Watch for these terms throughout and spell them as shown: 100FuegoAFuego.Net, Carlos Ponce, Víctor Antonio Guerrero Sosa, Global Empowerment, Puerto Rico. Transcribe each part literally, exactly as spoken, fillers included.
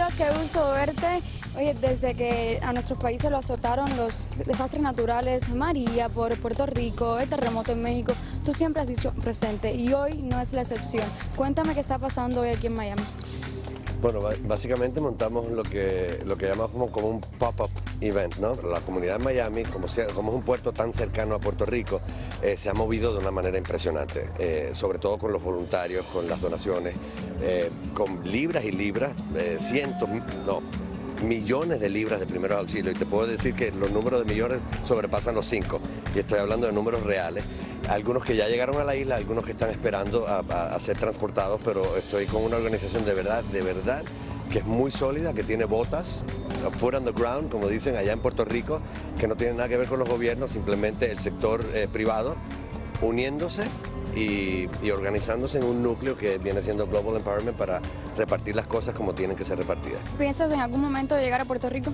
Carlitos, qué gusto verte. Oye, desde que a nuestros países lo azotaron los desastres naturales, María por Puerto Rico, el terremoto en México, tú siempre has dicho presente y hoy no es la excepción. Cuéntame qué está pasando hoy aquí en Miami. Bueno, básicamente montamos lo que, lo que llamamos como un pop-up event, ¿no? La comunidad de Miami, como, sea, como es un puerto tan cercano a Puerto Rico, eh, se ha movido de una manera impresionante, eh, sobre todo con los voluntarios, con las donaciones, eh, con libras y libras, eh, cientos, no, millones de libras de primeros auxilios. Y te puedo decir que los números de millones sobrepasan los cinco, y estoy hablando de números reales. Algunos que ya llegaron a la isla, algunos que están esperando a, a, a ser transportados, pero estoy con una organización de verdad, de verdad, que es muy sólida, que tiene botas, foot on the ground, como dicen allá en Puerto Rico, que no tiene nada que ver con los gobiernos, simplemente el sector eh, privado uniéndose y, y organizándose en un núcleo que viene siendo Global Empowerment para repartir las cosas como tienen que ser repartidas. ¿Piensas en algún momento llegar a Puerto Rico?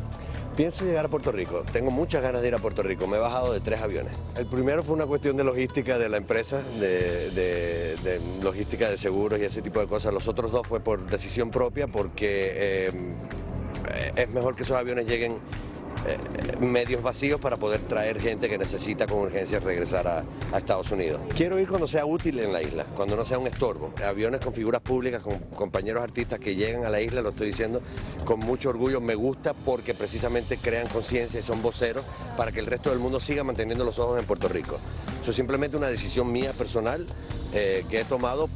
Pienso llegar a Puerto Rico, tengo muchas ganas de ir a Puerto Rico, me he bajado de tres aviones. El primero fue una cuestión de logística de la empresa, de, de, de logística de seguros y ese tipo de cosas. Los otros dos fue por decisión propia porque eh, es mejor que esos aviones lleguen eh, medios vacíos para poder traer gente que necesita con urgencia regresar a, a Estados Unidos. Quiero ir cuando sea útil en la isla, cuando no sea un estorbo. Aviones con figuras públicas, con compañeros artistas que llegan a la isla, lo estoy diciendo con mucho orgullo, me gusta porque precisamente crean conciencia y son voceros para que el resto del mundo siga manteniendo los ojos en Puerto Rico. Eso es simplemente una decisión mía personal eh, que he tomado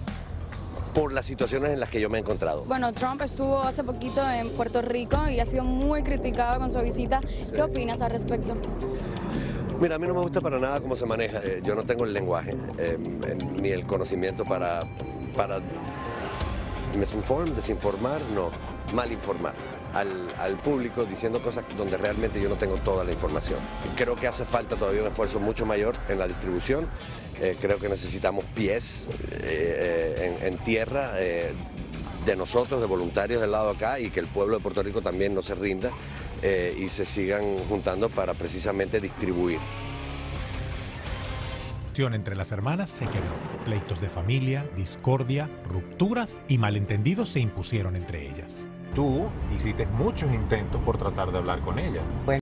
por las situaciones en las que yo me he encontrado. Bueno, Trump estuvo hace poquito en Puerto Rico y ha sido muy criticado con su visita. ¿Qué sí. opinas al respecto? Mira, a mí no me gusta para nada cómo se maneja. Eh, yo no tengo el lenguaje eh, ni el conocimiento para... para... Misinform, desinformar, no, mal informar al, al público diciendo cosas donde realmente yo no tengo toda la información. Creo que hace falta todavía un esfuerzo mucho mayor en la distribución, eh, creo que necesitamos pies eh, en, en tierra eh, de nosotros, de voluntarios del lado de acá y que el pueblo de Puerto Rico también no se rinda eh, y se sigan juntando para precisamente distribuir. Entre las hermanas se quebró. Pleitos de familia, discordia, rupturas y malentendidos se impusieron entre ellas. Tú hiciste muchos intentos por tratar de hablar con ella. Bueno.